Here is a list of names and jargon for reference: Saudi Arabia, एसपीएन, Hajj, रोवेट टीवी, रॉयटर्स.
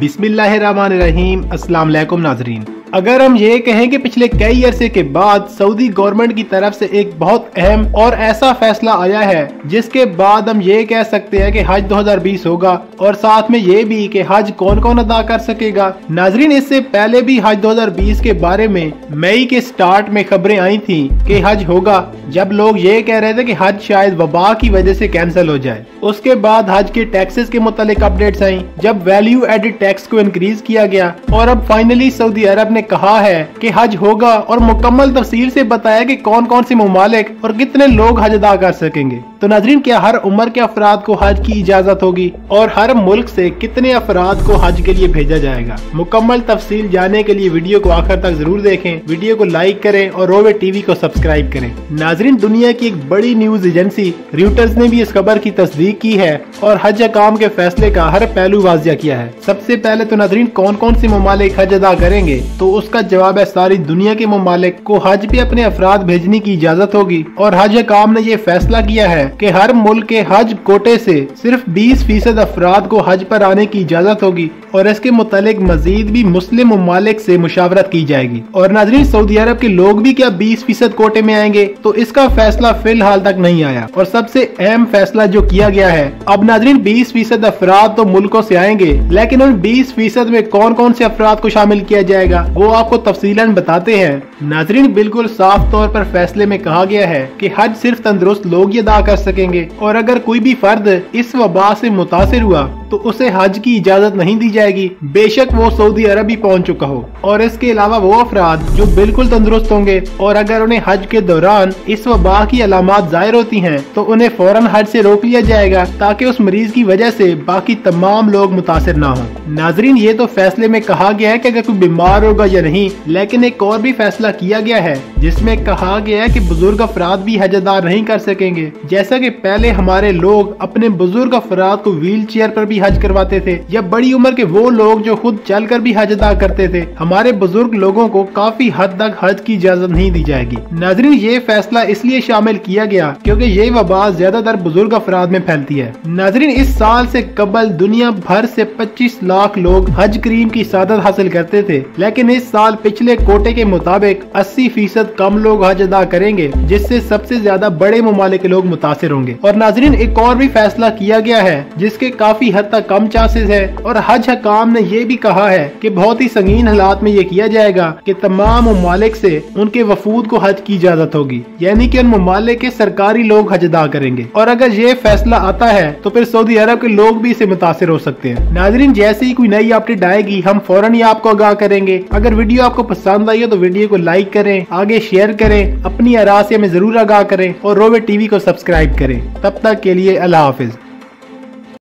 बिस्मिल्लाहिर्रहमानिर्रहीम अस्सलाम वालेकुम नाजरीन। अगर हम ये कहें कि पिछले कई अरसे के बाद सऊदी गवर्नमेंट की तरफ से एक बहुत अहम और ऐसा फैसला आया है जिसके बाद हम ये कह सकते हैं कि हज 2020 होगा और साथ में ये भी कि हज कौन कौन अदा कर सकेगा। नाजरीन, इससे पहले भी हज 2020 के बारे में मई के स्टार्ट में खबरें आई थी कि हज होगा, जब लोग ये कह रहे थे कि हज शायद वबा की वजह से कैंसिल हो जाए। उसके बाद हज के टैक्सेस के मुतालिक अपडेट्स आई जब वैल्यू एडेड टैक्स को इंक्रीज किया गया और अब फाइनली सऊदी अरब ने कहा है कि हज होगा और मुकम्मल तफसील से बताया कि कौन कौन से मुमालिक और कितने लोग हज अदा कर सकेंगे। तो नाजरीन, क्या हर उम्र के अफराद को हज की इजाज़त होगी और हर मुल्क से कितने अफराद को हज के लिए भेजा जाएगा? मुकम्मल तफसील जानने के लिए वीडियो को आखिर तक जरूर देखें, वीडियो को लाइक करें और रोवेट टीवी को सब्सक्राइब करें। नाजरीन, दुनिया की एक बड़ी न्यूज एजेंसी रॉयटर्स ने भी इस खबर की तस्दीक की है और हज अहकाम के फैसले का हर पहलू वाजिया किया है। सबसे पहले तो नाजरीन, कौन कौन से ममालिक हज अदा करेंगे, तो उसका जवाब है सारी दुनिया के ममालिक को हज पे अपने अफराद भेजने की इजाज़त होगी। और हज अहकाम ने ये फैसला किया है कि हर मुल्क के हज कोटे से सिर्फ 20% अफराद को हज पर आने की इजाज़त होगी और इसके मुतालिक मजीद भी मुस्लिम ममालिक से मुशावरत की जाएगी। और नाजरीन, सऊदी अरब के लोग भी क्या 20% कोटे में आएंगे, तो इसका फैसला फिलहाल तक नहीं आया। और सबसे अहम फैसला जो किया गया है, अब नाजरीन 20% अफराद तो मुल्कों से आएंगे, लेकिन उन 20% में कौन कौन से अफराद को शामिल किया जाएगा वो आपको तफसीलन बताते हैं। नाजरीन, बिल्कुल साफ तौर पर फैसले में कहा गया है कि हज सिर्फ तंदुरुस्त लोग ही अदा कर सकेंगे और अगर कोई भी फर्द इस वबा से मुतासिर हुआ तो उसे हज की इजाज़त नहीं दी जाएगी, बेशक वो सऊदी अरब ही पहुँच चुका हो। और इसके अलावा वो अफराद जो बिल्कुल तंदुरुस्त होंगे और अगर उन्हें हज के दौरान इस वबा की अलामात जाहिर होती हैं तो उन्हें फौरन हज से रोक लिया जाएगा ताकि उस मरीज की वजह से बाकी तमाम लोग मुतासिर ना हों। नाजरीन, ये तो फैसले में कहा गया है कि अगर कोई बीमार होगा या नहीं, लेकिन एक और भी फैसला किया गया है जिसमें कहा गया है कि बुजुर्ग अफराद भी हज अदा नहीं कर सकेंगे। जैसा कि पहले हमारे लोग अपने बुजुर्ग अफराद को व्हील चेयर पर हज करवाते थे या बड़ी उम्र के वो लोग जो खुद चलकर भी हज अदा करते थे, हमारे बुजुर्ग लोगों को काफी हद तक हज की इजाजत नहीं दी जाएगी। नाजरीन, ये फैसला इसलिए शामिल किया गया क्योंकि ये वबा ज्यादातर बुजुर्ग अफराद में फैलती है। नाजरीन, इस साल से कबल दुनिया भर से 25 लाख लोग हज करीम की सआदत हासिल करते थे, लेकिन इस साल पिछले कोटे के मुताबिक 80% कम लोग हज अदा करेंगे, जिससे सबसे ज्यादा बड़े ममालिक के लोग मुतासर होंगे। और नाजरीन, एक और भी फैसला किया गया है जिसके काफी तक कम चांसेस है और हज हकाम ने ये भी कहा है कि बहुत ही संगीन हालात में ये किया जाएगा कि तमाम ममालिक से उनके वफूद को हज की इजाजत होगी, यानी कि उन ममालिक के सरकारी लोग हज अदा करेंगे। और अगर ये फैसला आता है तो फिर सऊदी अरब के लोग भी इससे मुतासर हो सकते हैं। नाजरीन, जैसे ही कोई नई अपडेट आएगी हम फौरन ही आपको आगाह करेंगे। अगर वीडियो आपको पसंद आई हो तो वीडियो को लाइक करें, आगे शेयर करें, अपनी आरा से हमें जरूर आगाह करें और रोवेट टीवी को सब्सक्राइब करें। तब तक के लिए अल्लाह हाफिज।